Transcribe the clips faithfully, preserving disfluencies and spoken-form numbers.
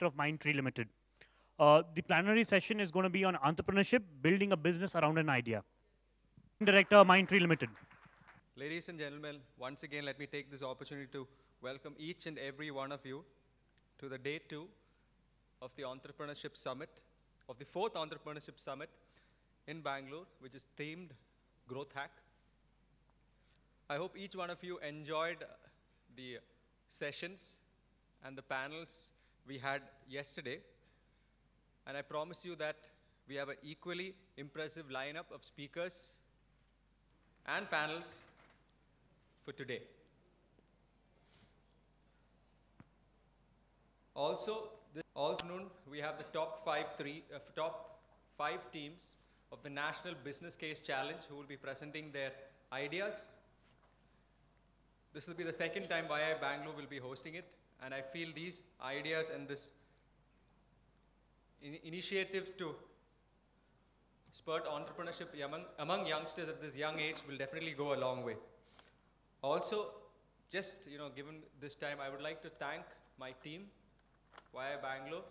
Director of Mindtree Limited. Uh, the plenary session is going to be on entrepreneurship, building a business around an idea. Director of Mindtree Limited. Ladies and gentlemen, once again, let me take this opportunity to welcome each and every one of you to the day two of the Entrepreneurship Summit, of the fourth Entrepreneurship Summit in Bangalore, which is themed Growth Hack. I hope each one of you enjoyed the sessions and the panels we had yesterday. And I promise you that we have an equally impressive lineup of speakers and panels for today. Also, this afternoon, we have the top five, three, uh, top five teams of the National Business Case Challenge who will be presenting their ideas. This will be the second time Y I Bangalore will be hosting it, and I feel these ideas and this in initiative to spurt entrepreneurship among, among youngsters at this young age will definitely go a long way. Also, just you know, given this time, I would like to thank my team, Y I Bangalore,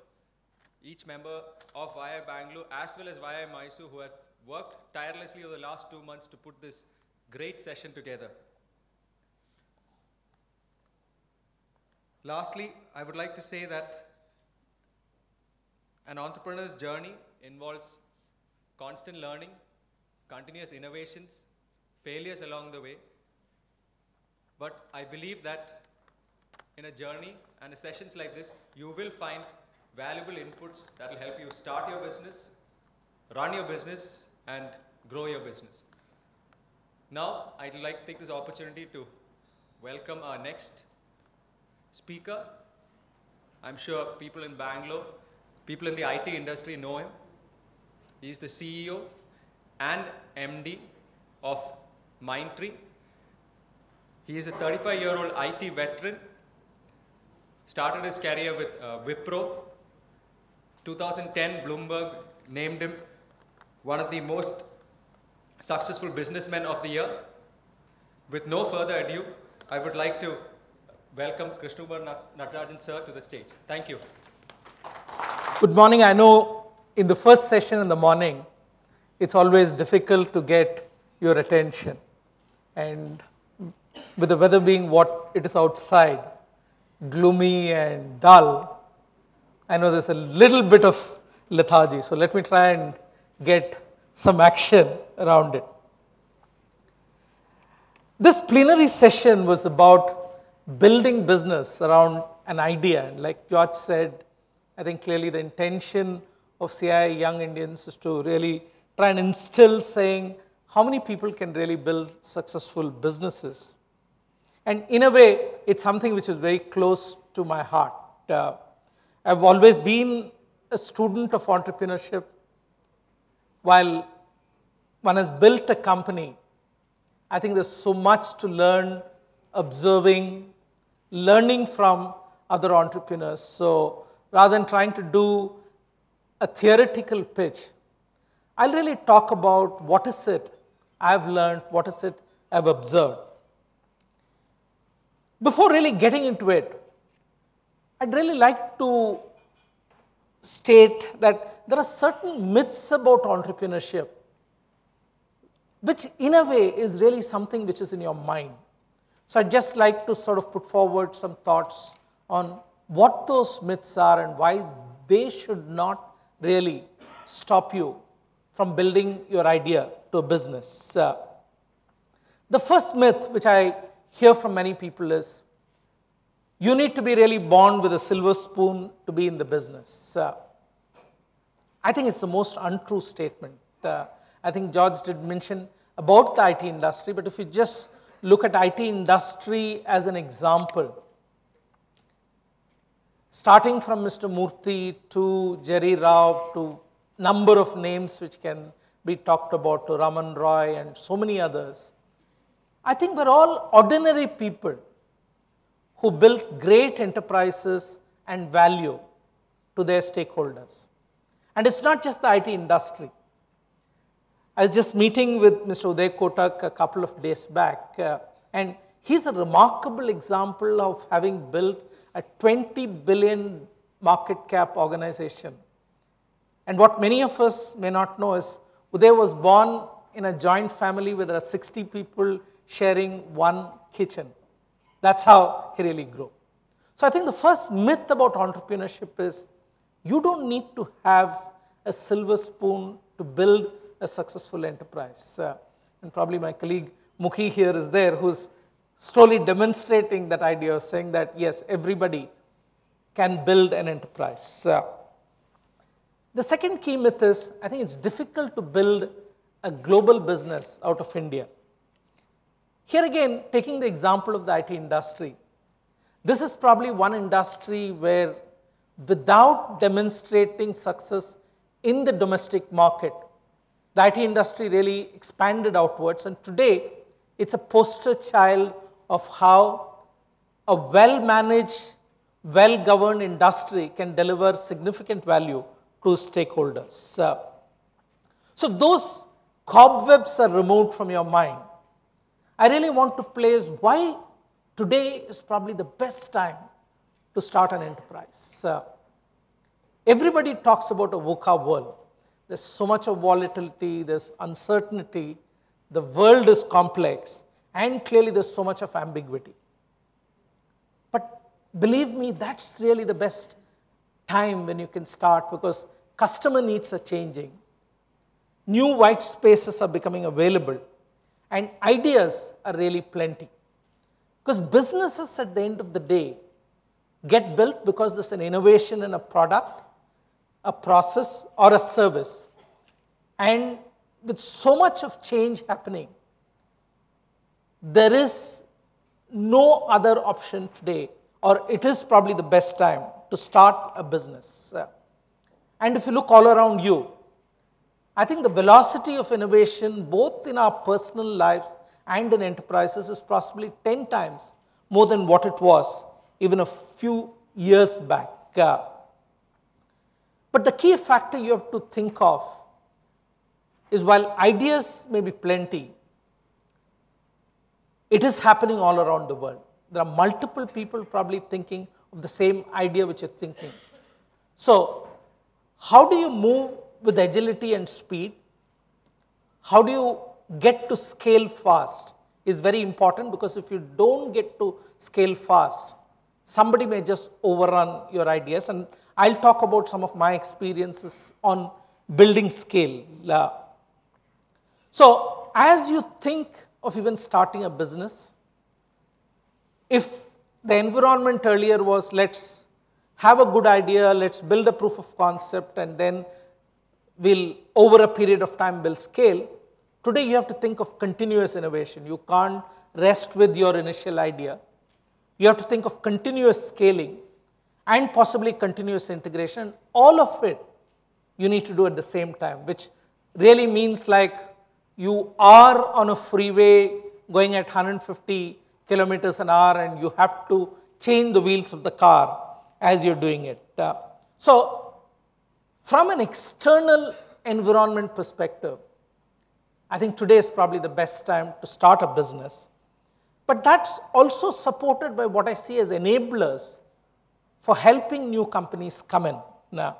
each member of Y I Bangalore as well as Y I Mysore, who have worked tirelessly over the last two months to put this great session together. Lastly, I would like to say that an entrepreneur's journey involves constant learning, continuous innovations, failures along the way. But I believe that in a journey and sessions like this, you will find valuable inputs that will help you start your business, run your business, and grow your business. Now, I'd like to take this opportunity to welcome our next speaker. I'm sure people in Bangalore, people in the I T industry know him. He's the C E O and M D of Mindtree. He is a thirty-five-year-old I T veteran. Started his career with uh, Wipro. twenty ten, Bloomberg named him one of the most successful businessmen of the year. With no further ado, I would like to welcome Krishnakumar Natarajan sir to the stage. Thank you. Good morning. I know in the first session in the morning, it's always difficult to get your attention. And with the weather being what it is outside, gloomy and dull, I know there's a little bit of lethargy. So let me try and get some action around it. This plenary session was about building business around an idea. And like George said, I think clearly the intention of C I I Young Indians is to really try and instill saying how many people can really build successful businesses. And in a way, it's something which is very close to my heart. Uh, I've always been a student of entrepreneurship. While one has built a company, I think there's so much to learn, observing, learning from other entrepreneurs. So rather than trying to do a theoretical pitch, I'll really talk about what is it I've learned, what is it I've observed. Before really getting into it, I'd really like to state that there are certain myths about entrepreneurship, which in a way is really something which is in your mind. So I'd just like to sort of put forward some thoughts on what those myths are and why they should not really stop you from building your idea to a business. Uh, the first myth which I hear from many people is, you need to be really born with a silver spoon to be in the business. Uh, I think it's the most untrue statement. Uh, I think George did mention about the I T industry, but if you just look at I T industry as an example. Starting from Mister Murthy to Jerry Rao to number of names which can be talked about, to Raman Roy and so many others. I think we're all ordinary people who built great enterprises and value to their stakeholders. And it's not just the I T industry. I was just meeting with Mister Uday Kotak a couple of days back, uh, and he's a remarkable example of having built a twenty billion market cap organization. And what many of us may not know is Uday was born in a joint family where there are sixty people sharing one kitchen. That's how he really grew. So I think the first myth about entrepreneurship is you don't need to have a silver spoon to build a successful enterprise. Uh, and probably my colleague Mukhi here is there who's slowly demonstrating that idea of saying that, yes, everybody can build an enterprise. Uh, the second key myth is I think it's difficult to build a global business out of India. Here again, taking the example of the I T industry, this is probably one industry where without demonstrating success in the domestic market, the I T industry really expanded outwards, and today it's a poster child of how a well-managed, well-governed industry can deliver significant value to stakeholders. Uh, so if those cobwebs are removed from your mind, I really want to place why today is probably the best time to start an enterprise. Uh, everybody talks about a VUCA world. There's so much of volatility, there's uncertainty, the world is complex, and clearly there's so much of ambiguity. But believe me, that's really the best time when you can start, because customer needs are changing. New white spaces are becoming available, and ideas are really plenty. Because businesses at the end of the day get built because there's an innovation in a product, a process, or a service. And with so much of change happening, there is no other option today, or it is probably the best time to start a business. And if you look all around you, I think the velocity of innovation, both in our personal lives and in enterprises, is possibly ten times more than what it was even a few years back. Uh, but the key factor you have to think of is while ideas may be plenty, it is happening all around the world. There are multiple people probably thinking of the same idea which you're thinking. So how do you move with agility and speed? How do you get to scale fast is very important, because if you don't get to scale fast, somebody may just overrun your ideas. And I'll talk about some of my experiences on building scale. Uh, so as you think of even starting a business, if the environment earlier was let's have a good idea, let's build a proof of concept, and then we'll over a period of time build scale, today you have to think of continuous innovation. You can't rest with your initial idea. You have to think of continuous scaling and possibly continuous integration. All of it you need to do at the same time, which really means like you are on a freeway going at one hundred fifty kilometers an hour and you have to change the wheels of the car as you're doing it. Uh, so from an external environment perspective, I think today is probably the best time to start a business. But that's also supported by what I see as enablers for helping new companies come in. Now,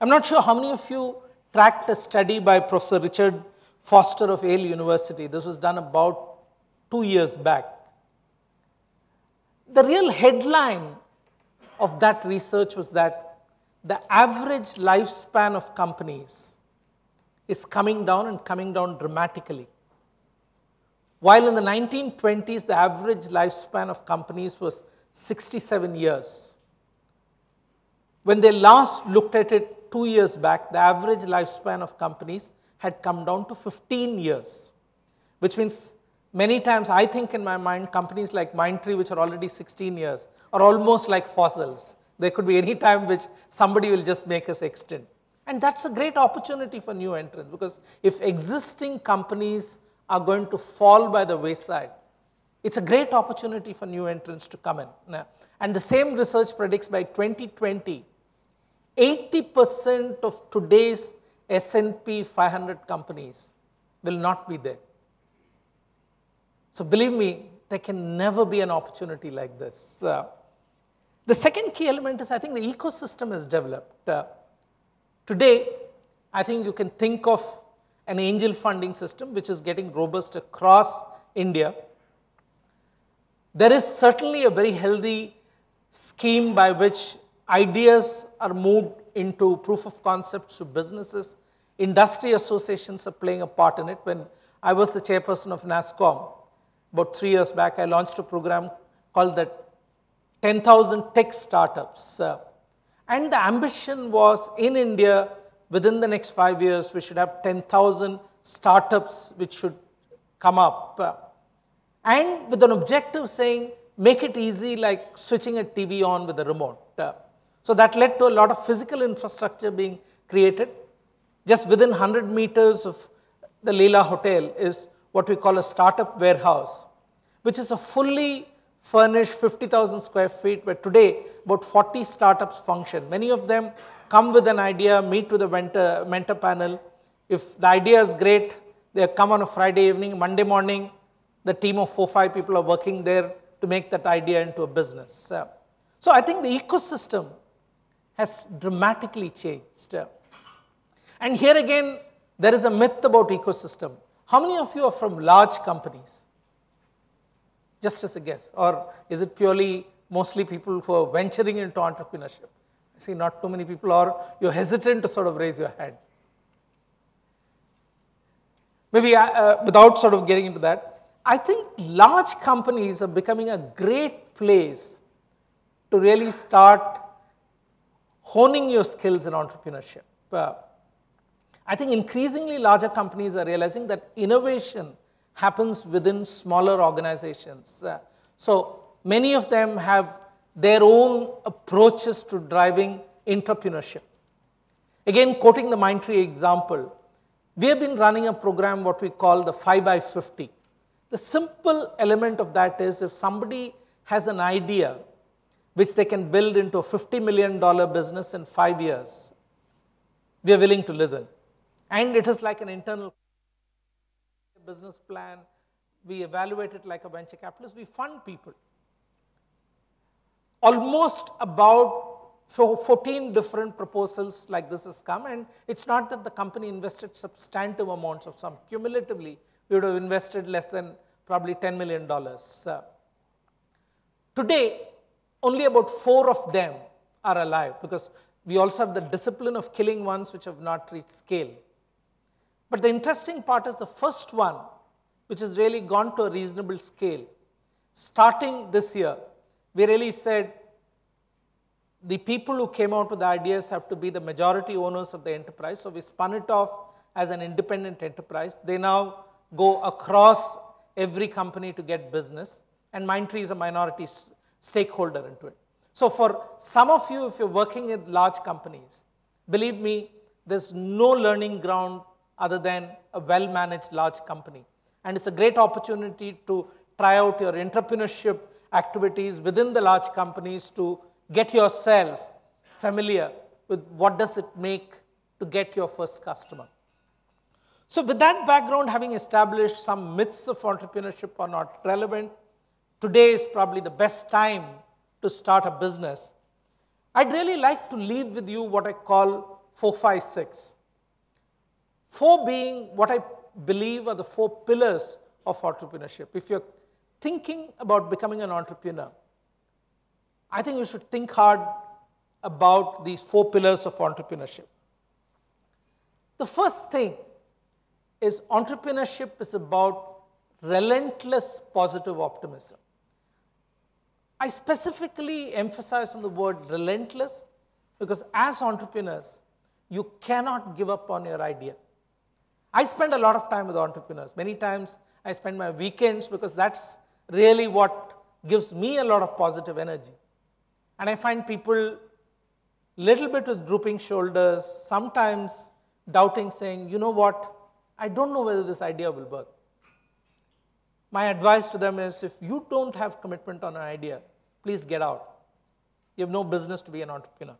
I'm not sure how many of you tracked a study by Professor Richard Foster of Yale University. This was done about two years back. The real headline of that research was that the average lifespan of companies is coming down and coming down dramatically. While in the nineteen twenties, the average lifespan of companies was sixty-seven years. When they last looked at it two years back, the average lifespan of companies had come down to fifteen years, which means many times I think in my mind, companies like Mindtree, which are already sixteen years, are almost like fossils. There could be any time which somebody will just make us extinct. And that's a great opportunity for new entrants, because if existing companies are going to fall by the wayside, it's a great opportunity for new entrants to come in. And the same research predicts by twenty twenty, eighty percent of today's S and P five hundred companies will not be there. So believe me, there can never be an opportunity like this. Uh, The second key element is, I think, the ecosystem is developed. Uh, today, I think you can think of an angel funding system which is getting robust across India. There is certainly a very healthy scheme by which ideas are moved into proof of concepts to businesses. Industry associations are playing a part in it. When I was the chairperson of NASSCOM, about three years back, I launched a program called the ten thousand Tech Startups. Uh, and the ambition was, in India, within the next five years, we should have ten thousand startups which should come up. Uh, and with an objective saying, make it easy like switching a T V on with a remote. Uh, so that led to a lot of physical infrastructure being created. Just within one hundred meters of the Leela Hotel is what we call a startup warehouse, which is a fully furnished fifty thousand square feet, where today about forty startups function. Many of them come with an idea, meet with a mentor, mentor panel. If the idea is great, they come on a Friday evening, Monday morning, the team of four, five people are working there to make that idea into a business. Uh, so I think the ecosystem has dramatically changed. Uh, and here again, there is a myth about ecosystem. How many of you are from large companies? Just as a guess. Or is it purely mostly people who are venturing into entrepreneurship? I see not too many people, or you're hesitant to sort of raise your hand. Maybe uh, without sort of getting into that, I think large companies are becoming a great place to really start honing your skills in entrepreneurship. Uh, I think increasingly larger companies are realizing that innovation happens within smaller organizations. Uh, so many of them have their own approaches to driving entrepreneurship. Again, quoting the Mindtree example, we have been running a program what we call the five by fifty. The simple element of that is, if somebody has an idea which they can build into a fifty million dollar business in five years, we are willing to listen. And it is like an internal business plan. We evaluate it like a venture capitalist. We fund people. Almost about fourteen different proposals like this has come. And it's not that the company invested substantive amounts of some. Cumulatively, we would have invested less than probably ten million dollars. Uh, today, only about four of them are alive, because we also have the discipline of killing ones which have not reached scale. But the interesting part is the first one, which has really gone to a reasonable scale. Starting this year, we really said the people who came out with the ideas have to be the majority owners of the enterprise. So we spun it off as an independent enterprise. They now go across every company to get business, and Mindtree is a minority stakeholder into it. So for some of you, if you're working in large companies, believe me, there's no learning ground other than a well-managed large company. And it's a great opportunity to try out your entrepreneurship activities within the large companies to get yourself familiar with what does it make to get your first customer. So with that background, having established some myths of entrepreneurship are not relevant, today is probably the best time to start a business. I'd really like to leave with you what I call four, five, six. Four being what I believe are the four pillars of entrepreneurship. If you're thinking about becoming an entrepreneur, I think you should think hard about these four pillars of entrepreneurship. The first thing is, entrepreneurship is about relentless positive optimism. I specifically emphasize on the word relentless, because as entrepreneurs, you cannot give up on your idea. I spend a lot of time with entrepreneurs. Many times I spend my weekends, because that's really what gives me a lot of positive energy. And I find people little bit with drooping shoulders, sometimes doubting, saying, you know what? I don't know whether this idea will work. My advice to them is, if you don't have commitment on an idea, please get out. You have no business to be an entrepreneur.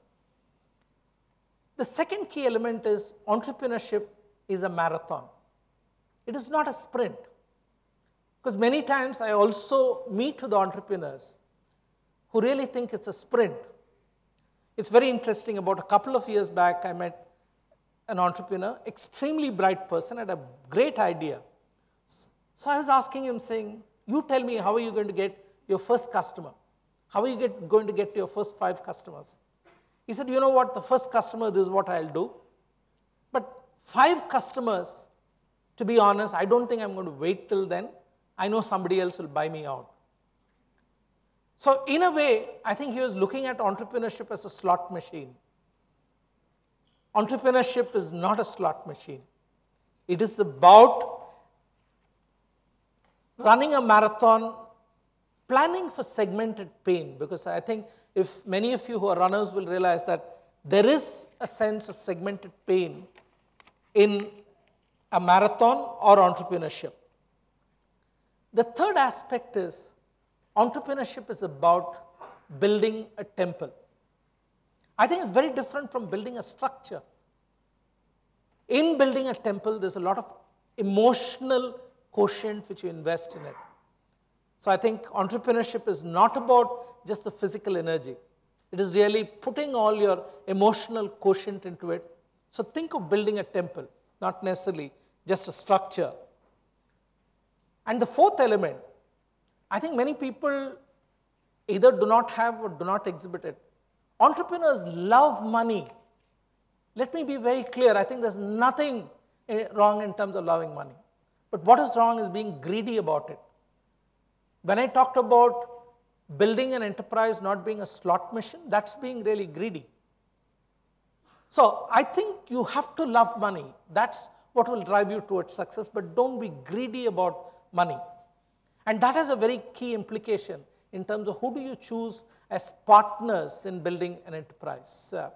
The second key element is, entrepreneurship is a marathon. It is not a sprint. Because many times I also meet with entrepreneurs who really think it's a sprint. It's very interesting. About a couple of years back, I met an entrepreneur, extremely bright person, had a great idea. So I was asking him, saying, you tell me, how are you going to get your first customer? How are you get, going to get to your first five customers? He said, you know what, the first customer, this is what I'll do. But five customers, to be honest, I don't think I'm going to wait till then. I know somebody else will buy me out. So in a way, I think he was looking at entrepreneurship as a slot machine. Entrepreneurship is not a slot machine. It is about running a marathon, planning for segmented pain, because I think if many of you who are runners will realize that there is a sense of segmented pain in a marathon or entrepreneurship. The third aspect is entrepreneurship is about building a temple. I think it's very different from building a structure. In building a temple, there's a lot of emotional quotient which you invest in it. So I think entrepreneurship is not about just the physical energy. It is really putting all your emotional quotient into it. So think of building a temple, not necessarily just a structure. And the fourth element, I think many people either do not have or do not exhibit it. Entrepreneurs love money. Let me be very clear. I think there's nothing wrong in terms of loving money. But what is wrong is being greedy about it. When I talked about building an enterprise not being a slot machine, that's being really greedy. So I think you have to love money. That's what will drive you towards success, but don't be greedy about money. And that has a very key implication in terms of who do you choose as partners in building an enterprise. Uh,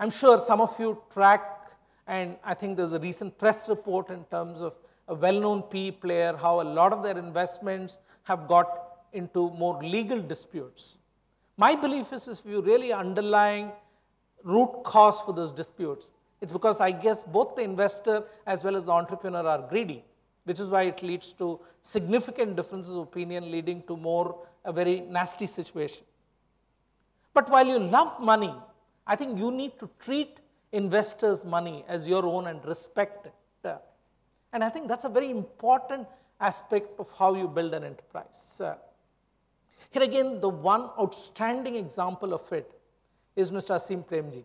I'm sure some of you track, and I think there's a recent press report in terms of a well-known P E player, how a lot of their investments have got into more legal disputes. My belief is if you really underlying root cause for those disputes, it's because I guess both the investor as well as the entrepreneur are greedy, which is why it leads to significant differences of opinion, leading to more a very nasty situation. But while you love money, I think you need to treat investors' money as your own and respect it. And I think that's a very important aspect of how you build an enterprise. Here again, the one outstanding example of it is Mister Azim Premji.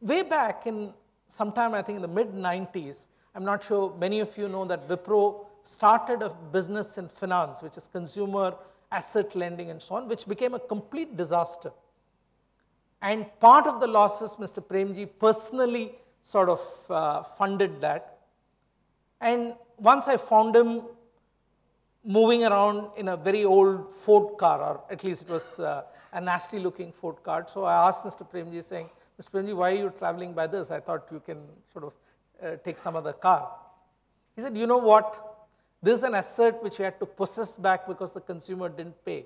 Way back in sometime, I think in the mid nineties, I'm not sure many of you know that Wipro started a business in finance, which is consumer asset lending and so on, which became a complete disaster. And part of the losses, Mister Premji personally sort of uh, funded that. And once I found him moving around in a very old Ford car, or at least it was uh, a nasty looking Ford car. So I asked Mister Premji, saying, Mister Premji, why are you traveling by this? I thought you can sort of Uh, take some other car. He said, you know what, this is an asset which you had to possess back because the consumer didn't pay.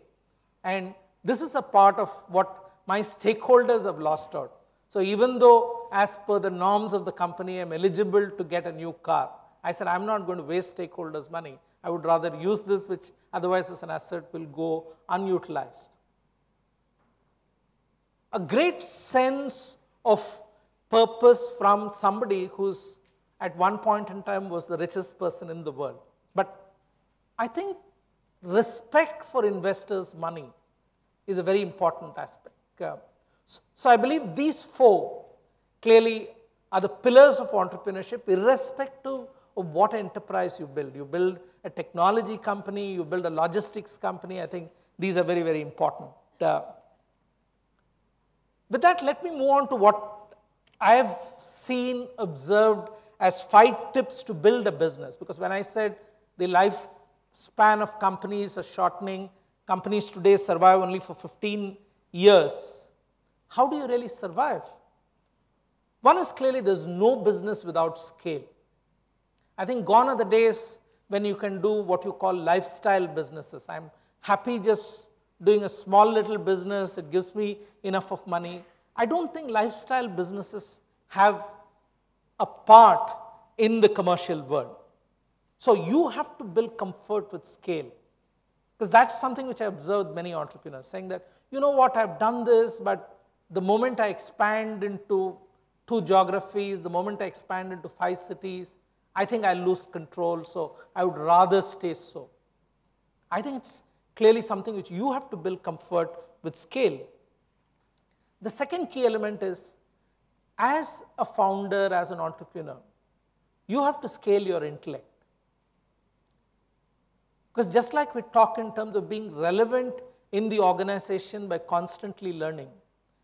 And this is a part of what my stakeholders have lost out. So even though as per the norms of the company, I'm eligible to get a new car, I said, I'm not going to waste stakeholders' money. I would rather use this, which otherwise as an asset will go unutilized. A great sense of purpose from somebody who's at one point in time was the richest person in the world. But I think respect for investors' money is a very important aspect. Uh, so, so I believe these four clearly are the pillars of entrepreneurship, irrespective of what enterprise you build. You build a technology company, you build a logistics company. I think these are very, very important. Uh, with that, let me move on to what I have seen, observed as five tips to build a business, because when I said the lifespan of companies are shortening, companies today survive only for fifteen years. How do you really survive? One is clearly there's no business without scale. I think gone are the days when you can do what you call lifestyle businesses. I'm happy just doing a small little business, it gives me enough of money. I don't think lifestyle businesses have a part in the commercial world. So you have to build comfort with scale. Because that's something which I observed many entrepreneurs saying that, you know what, I've done this, but the moment I expand into two geographies, the moment I expand into five cities, I think I lose control, so I would rather stay so. I think it's clearly something which you have to build comfort with scale. The second key element is, as a founder, as an entrepreneur, you have to scale your intellect. Because just like we talk in terms of being relevant in the organization by constantly learning,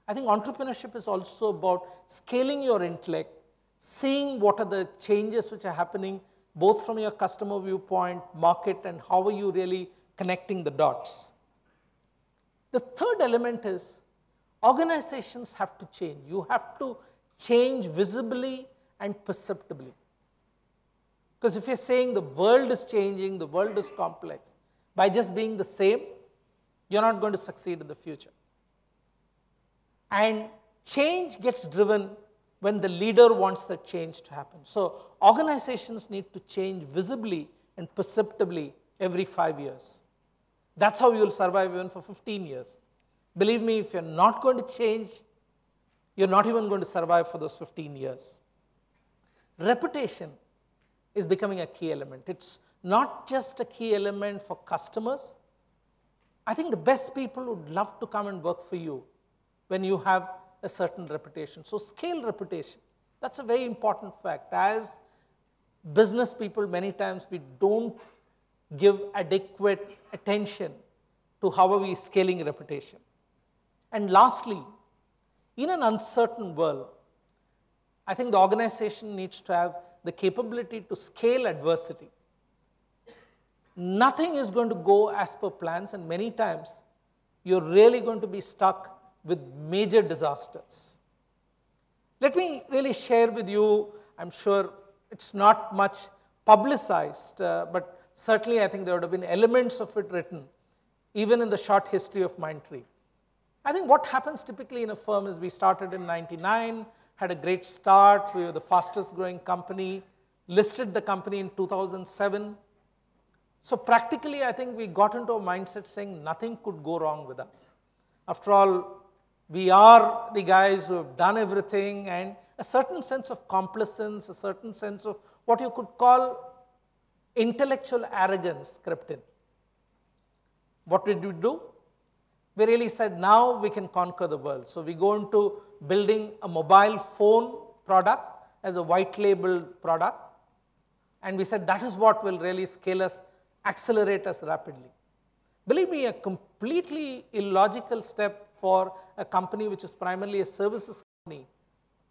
I think entrepreneurship is also about scaling your intellect, seeing what are the changes which are happening both from your customer viewpoint, market, and how are you really connecting the dots. The third element is organizations have to change. You have to change visibly and perceptibly. Because if you're saying the world is changing, the world is complex, by just being the same, you're not going to succeed in the future. And change gets driven when the leader wants the change to happen. So organizations need to change visibly and perceptibly every five years. That's how you'll survive even for fifteen years. Believe me, if you're not going to change, you're not even going to survive for those fifteen years. Reputation is becoming a key element. It's not just a key element for customers. I think the best people would love to come and work for you when you have a certain reputation. So scale reputation, that's a very important fact. As business people, many times we don't give adequate attention to how are we scaling reputation. And lastly, in an uncertain world, I think the organization needs to have the capability to scale adversity. Nothing is going to go as per plans, and many times you're really going to be stuck with major disasters. Let me really share with you, I'm sure it's not much publicized, uh, but certainly I think there would have been elements of it written, even in the short history of Mindtree. I think what happens typically in a firm is we started in ninety-nine, had a great start, we were the fastest growing company, listed the company in two thousand seven. So practically, I think we got into a mindset saying nothing could go wrong with us. After all, we are the guys who have done everything, and a certain sense of complacence, a certain sense of what you could call intellectual arrogance crept in. What did we do? We really said, now we can conquer the world. So we go into building a mobile phone product as a white labeled product. And we said, that is what will really scale us, accelerate us rapidly. Believe me, a completely illogical step for a company which is primarily a services company,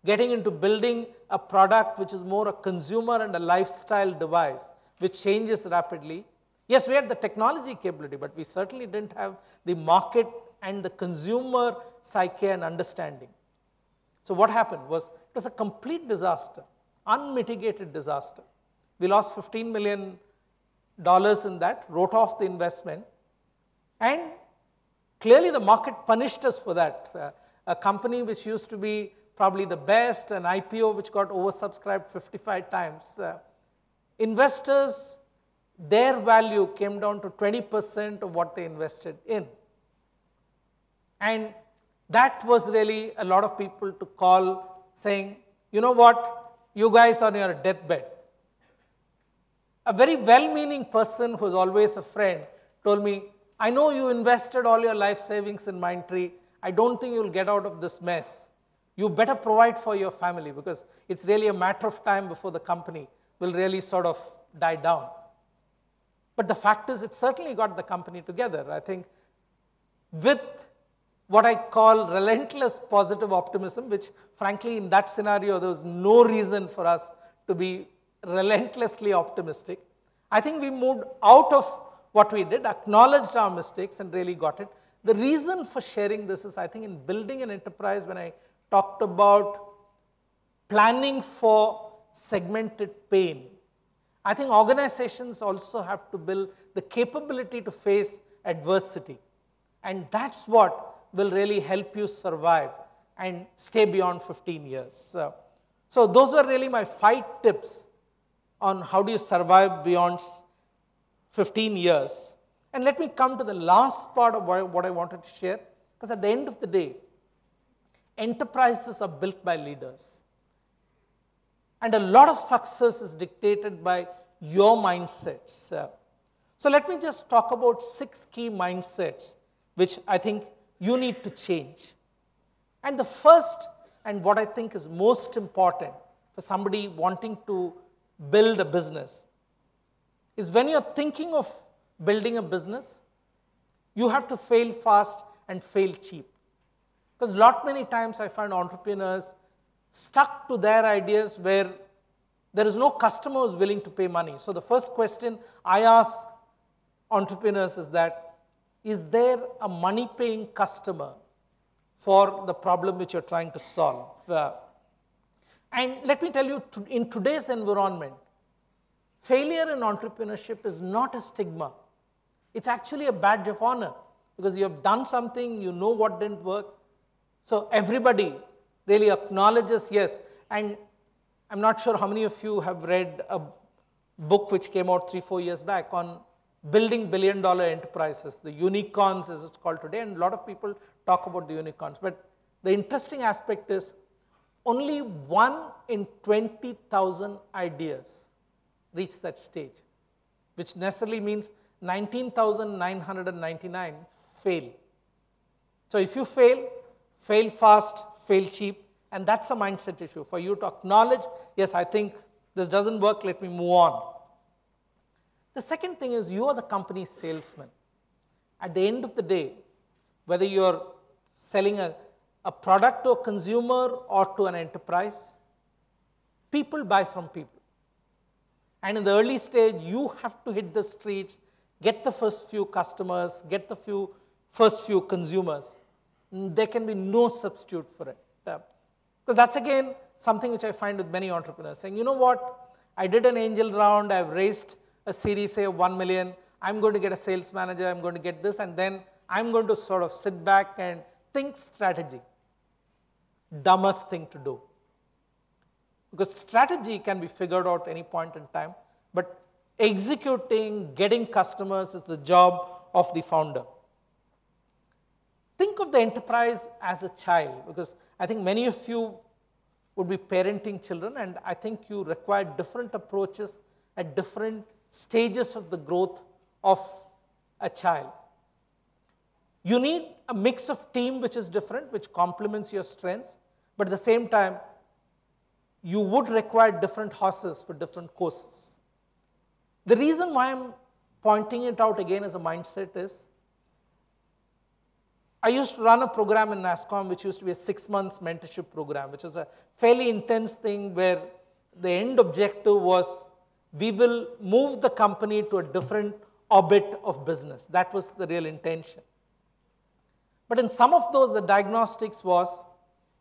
getting into building a product which is more a consumer and a lifestyle device, which changes rapidly. Yes, we had the technology capability, but we certainly didn't have the market and the consumer psyche and understanding. So what happened was, it was a complete disaster, unmitigated disaster. We lost fifteen million dollars in that, wrote off the investment, and clearly the market punished us for that. Uh, a company which used to be probably the best, an I P O which got oversubscribed fifty-five times. Uh, investors, their value came down to twenty percent of what they invested in. And that was really a lot of people to call saying, you know what, you guys are on your deathbed. A very well-meaning person who is always a friend told me, I know you invested all your life savings in Mindtree. I don't think you'll get out of this mess. You better provide for your family because it's really a matter of time before the company will really sort of die down. But the fact is, it certainly got the company together. I think with what I call relentless positive optimism, which frankly in that scenario, there was no reason for us to be relentlessly optimistic. I think we moved out of what we did, acknowledged our mistakes and really got it. The reason for sharing this is I think in building an enterprise, when I talked about planning for segmented pain, I think organizations also have to build the capability to face adversity. And that's what will really help you survive and stay beyond fifteen years. So, so those are really my five tips on how do you survive beyond fifteen years. And let me come to the last part of what I wanted to share, because at the end of the day, enterprises are built by leaders. And a lot of success is dictated by your mindsets. Uh, so let me just talk about six key mindsets, which I think you need to change. And the first, and what I think is most important for somebody wanting to build a business, is when you're thinking of building a business, you have to fail fast and fail cheap. Because lot many times I find entrepreneurs stuck to their ideas where there is no customer who's willing to pay money. So the first question I ask entrepreneurs is that, is there a money-paying customer for the problem which you're trying to solve? Uh, and let me tell you, to, in today's environment, failure in entrepreneurship is not a stigma. It's actually a badge of honor, because you have done something, you know what didn't work. So everybody really acknowledges, yes. And I'm not sure how many of you have read a book which came out three, four years back on building billion dollar enterprises, the unicorns as it's called today, and a lot of people talk about the unicorns. But the interesting aspect is only one in twenty thousand ideas reach that stage, which necessarily means nineteen thousand nine hundred ninety-nine fail. So if you fail, fail fast, fail cheap, and that's a mindset issue for you to acknowledge, yes, I think this doesn't work, let me move on. The second thing is you are the company's salesman. At the end of the day, whether you're selling a, a product to a consumer or to an enterprise, people buy from people. And in the early stage, you have to hit the streets, get the first few customers, get the few, first few consumers. There can be no substitute for it. Uh, because that's again something which I find with many entrepreneurs saying, you know what, I did an angel round, I've raised a series A of one million, I'm going to get a sales manager, I'm going to get this, and then I'm going to sort of sit back and think strategy. Dumbest thing to do. Because strategy can be figured out at any point in time, but executing, getting customers is the job of the founder. Think of the enterprise as a child, because I think many of you would be parenting children, and I think you require different approaches at different stages of the growth of a child. You need a mix of team which is different, which complements your strengths, but at the same time, you would require different horses for different courses. The reason why I'm pointing it out again as a mindset is, I used to run a program in NASSCOM which used to be a six months mentorship program, which was a fairly intense thing where the end objective was we will move the company to a different orbit of business. That was the real intention. But in some of those, the diagnostics was,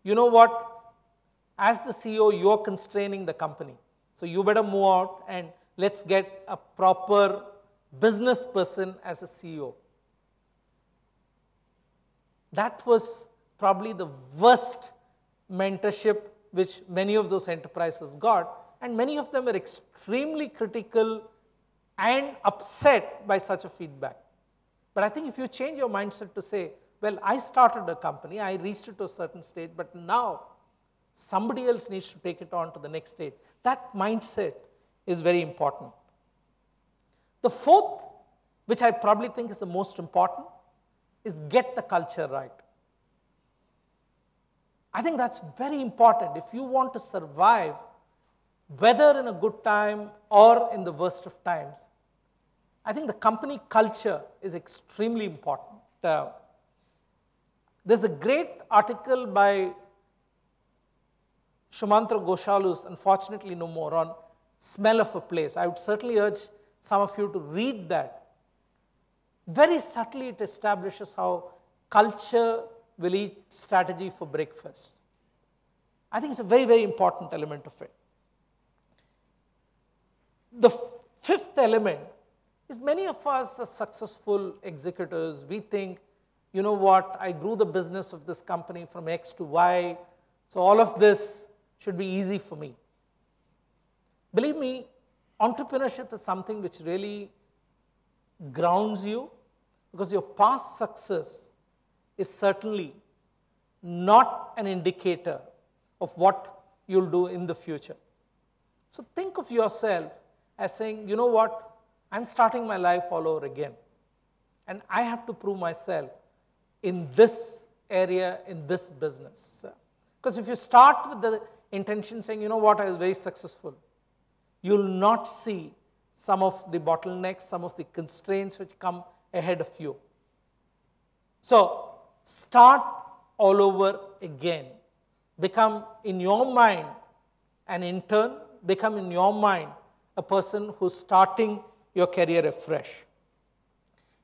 you know what? As the C E O, you're constraining the company. So you better move out and let's get a proper business person as a C E O. That was probably the worst mentorship which many of those enterprises got. And many of them were extremely critical and upset by such a feedback. But I think if you change your mindset to say, well, I started a company, I reached it to a certain stage, but now somebody else needs to take it on to the next stage. That mindset is very important. The fourth, which I probably think is the most important, is get the culture right. I think that's very important. If you want to survive, whether in a good time or in the worst of times, I think the company culture is extremely important. Uh, there's a great article by Shumantra Goshal, who's unfortunately no more, on smell of a place. I would certainly urge some of you to read that. Very subtly it establishes how culture will eat strategy for breakfast. I think it's a very, very important element of it. The fifth element is many of us as successful executors, we think, you know what, I grew the business of this company from X to Y, so all of this should be easy for me. Believe me, entrepreneurship is something which really grounds you, because your past success is certainly not an indicator of what you'll do in the future. So think of yourself as saying, you know what, I'm starting my life all over again. And I have to prove myself in this area, in this business. Because if you start with the intention saying, you know what, I was very successful, you'll not see some of the bottlenecks, some of the constraints which come ahead of you. So start all over again. Become in your mind an intern, become in your mind a person who's starting your career afresh.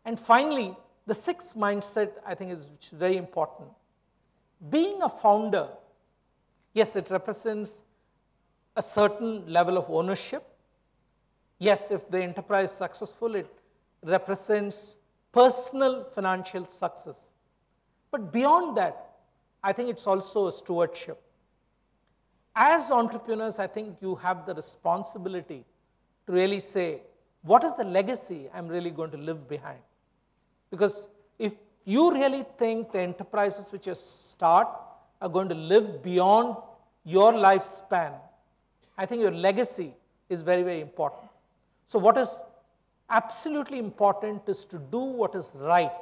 And finally, the sixth mindset, I think, is very important. Being a founder, yes, it represents a certain level of ownership. Yes, if the enterprise is successful, it represents personal financial success. But beyond that, I think it's also a stewardship. As entrepreneurs, I think you have the responsibility to really say, what is the legacy I'm really going to leave behind? Because if you really think the enterprises which you start are going to live beyond your lifespan, I think your legacy is very, very important. So what is absolutely important is to do what is right,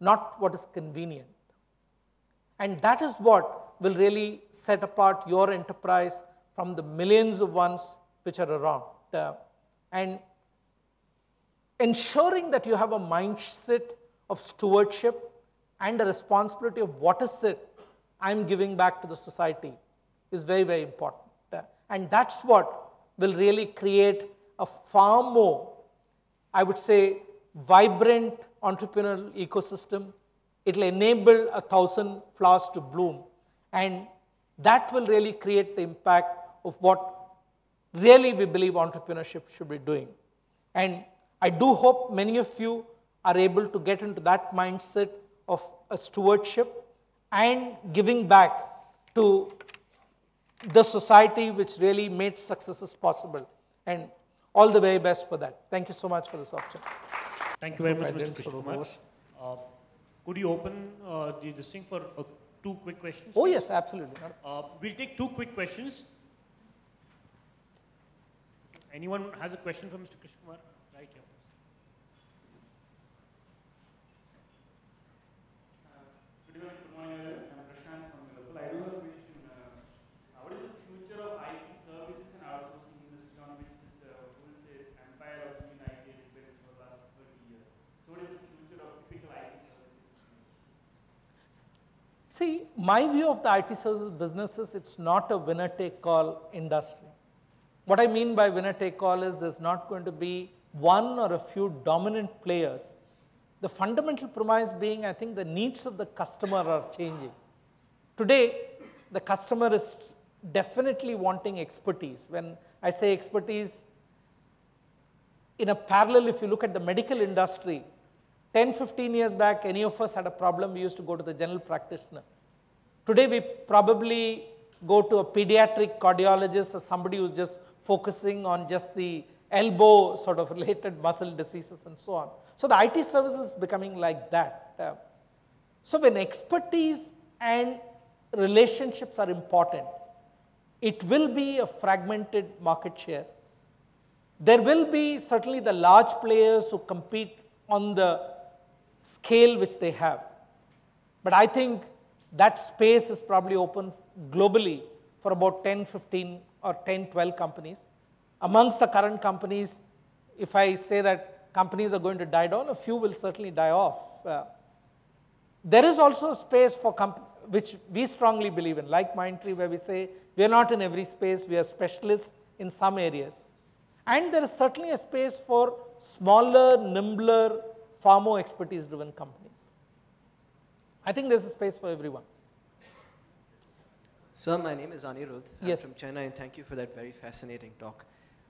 not what is convenient. And that is what will really set apart your enterprise from the millions of ones which are around. Uh, and ensuring that you have a mindset of stewardship and a responsibility of what is it I'm giving back to the society is very, very important. And that's what will really create a far more, I would say, vibrant entrepreneurial ecosystem. It will enable a thousand flowers to bloom. And that will really create the impact of what really we believe entrepreneurship should be doing. And I do hope many of you are able to get into that mindset of a stewardship and giving back to the society which really made successes possible. And all the very best for that. Thank you so much for this opportunity. Thank you very much, Mister Krishnakumar. Uh, could you open uh, the, this thing for uh, two quick questions? Oh, please? Yes, absolutely. Uh, we'll take two quick questions. Anyone has a question for Mister Krishnakumar? Right here. Good evening, good morning. I'm Krishnan from Liverpool. I do have a question. How is the future of I T services and outsourcing industry on which this whole empire of new I T has built for the last thirty years? So what is the future of typical I T services? See, my view of the I T services business is it's not a winner-take-all industry. What I mean by winner-take-all is there's not going to be one or a few dominant players. The fundamental premise being, I think, the needs of the customer are changing. Today, the customer is definitely wanting expertise. When I say expertise, in a parallel, if you look at the medical industry, ten, fifteen years back, any of us had a problem, we used to go to the general practitioner. Today, we probably go to a pediatric cardiologist or somebody who's just focusing on just the elbow sort of related muscle diseases and so on. So the I T services is becoming like that. Uh, so when expertise and relationships are important, it will be a fragmented market share. There will be certainly the large players who compete on the scale which they have. But I think that space is probably open globally for about ten, fifteen or ten, twelve companies. Amongst the current companies, if I say that companies are going to die down, a few will certainly die off. Uh, there is also a space for which we strongly believe in, like Mindtree, where we say we are not in every space, we are specialists in some areas. And there is certainly a space for smaller, nimbler, far more expertise-driven companies. I think there's a space for everyone. Sir, my name is Anirudh. Yes. I'm from China, and thank you for that very fascinating talk.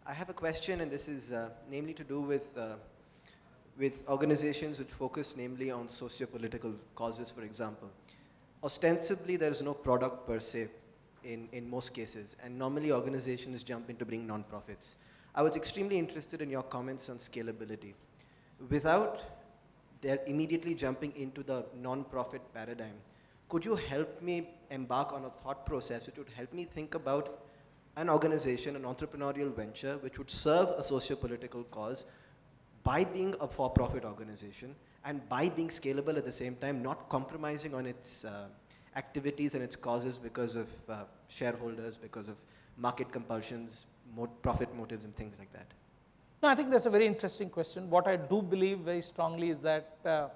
I have a question, and this is uh, namely to do with, uh, with organizations which focus namely on socio-political causes, for example. Ostensibly, there is no product per se in, in most cases, and normally organizations jump into being non-profits. I was extremely interested in your comments on scalability. Without they're immediately jumping into the non-profit paradigm. Could you help me embark on a thought process which would help me think about an organization, an entrepreneurial venture, which would serve a socio-political cause by being a for-profit organization and by being scalable at the same time, not compromising on its uh, activities and its causes because of uh, shareholders, because of market compulsions, mo profit motives and things like that? No, I think that's a very interesting question. What I do believe very strongly is that uh,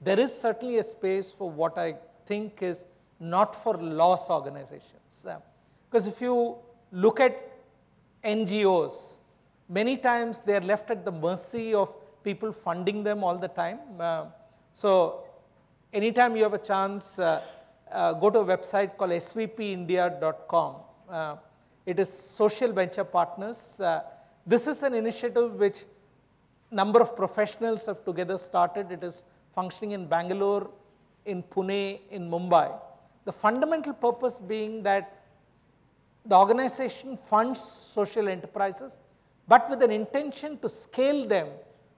there is certainly a space for what I think is not for loss organizations. Uh, because if you look at N G Os, many times they are left at the mercy of people funding them all the time. Uh, so anytime you have a chance, uh, uh, go to a website called S V P india dot com. Uh, it is Social Venture Partners. Uh, this is an initiative which number of professionals have together started. It is functioning in Bangalore, in Pune, in Mumbai. The fundamental purpose being that the organization funds social enterprises, but with an intention to scale them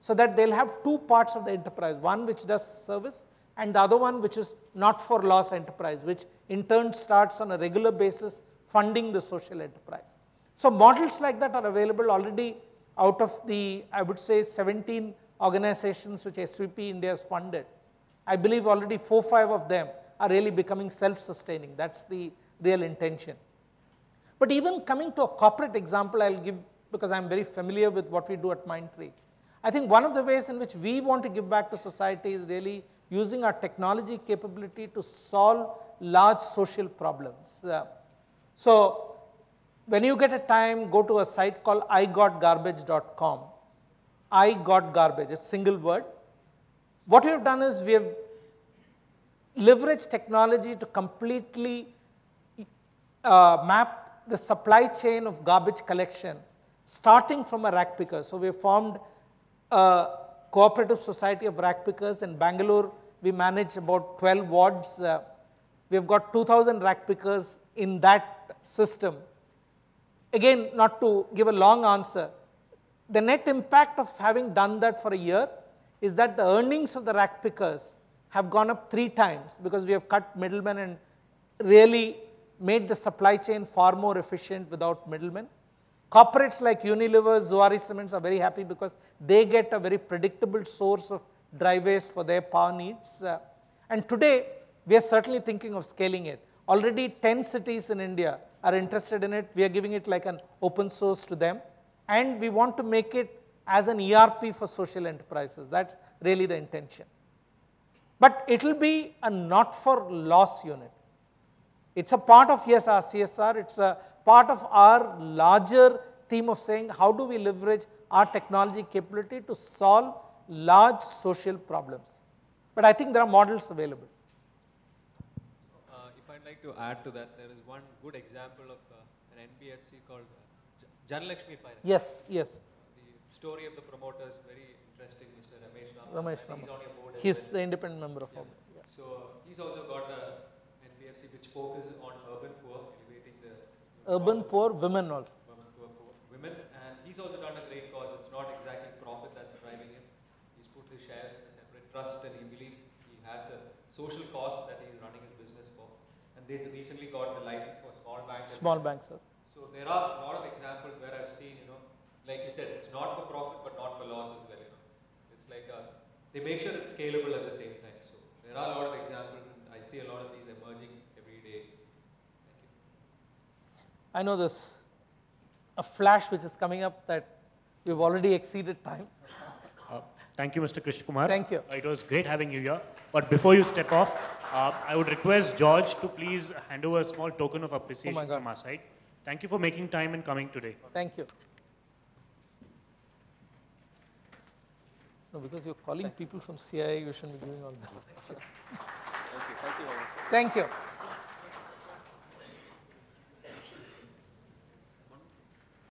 so that they'll have two parts of the enterprise, one which does service and the other one which is not for loss enterprise, which in turn starts on a regular basis funding the social enterprise. So models like that are available already out of the, I would say, seventeen organizations which S V P India has funded. I believe already four, five of them are really becoming self-sustaining. That's the real intention. But even coming to a corporate example, I'll give, because I'm very familiar with what we do at Mindtree. I think one of the ways in which we want to give back to society is really using our technology capability to solve large social problems. Uh, so when you get a time, go to a site called i got garbage dot com. i got garbage, it's a single word. What we have done is we have leveraged technology to completely uh, map the supply chain of garbage collection, starting from a rag picker. So we have formed a cooperative society of rag pickers in Bangalore. We manage about twelve wards. Uh, we have got two thousand rag pickers in that system. Again, not to give a long answer, the net impact of having done that for a year is that the earnings of the rag pickers have gone up three times because we have cut middlemen and really made the supply chain far more efficient without middlemen. Corporates like Unilever, Zuari Cements are very happy because they get a very predictable source of dry waste for their power needs. Uh, and today, we are certainly thinking of scaling it. Already ten cities in India are interested in it. We are giving it like an open source to them. And we want to make it as an E R P for social enterprises. That's really the intention. But it will be a not-for-loss unit. It's a part of, yes, our C S R. It's a part of our larger theme of saying, how do we leverage our technology capability to solve large social problems? But I think there are models available. Uh, if I'd like to add to that, there is one good example of uh, an N B F C called uh, Janalakshmi Finance. Yes, yes. Story of the promoter is very interesting, Mister Ramesh. Ramesh Raman. He's on your board. He's the independent member of our board. Yeah. Yeah. So he's also got an N B F C which focuses on urban poor, elevating the urban poor, women also. Urban poor, poor women, and he's also done a great cause. It's not exactly profit that's driving him. He's put his shares in a separate trust, and he believes he has a social cause that he's running his business for. And they recently got the license for small banks. Small banks, sir. So there are a lot of examples where I've seen, you know. Like you said, it's not for profit, but not for loss as well, you know. It's like a, they make sure it's scalable at the same time. So there are a lot of examples, and I see a lot of these emerging every day. Thank you. I know there's a flash which is coming up that we've already exceeded time. Uh, thank you, Mister Krishnakumar. Thank you. Uh, it was great having you here. But before you step off, uh, I would request George to please hand over a small token of appreciation oh from our side. Thank you for making time and coming today. Thank you. No, because you're calling people from C I I, you shouldn't be doing all this. Thank you. Thank you. Thank you.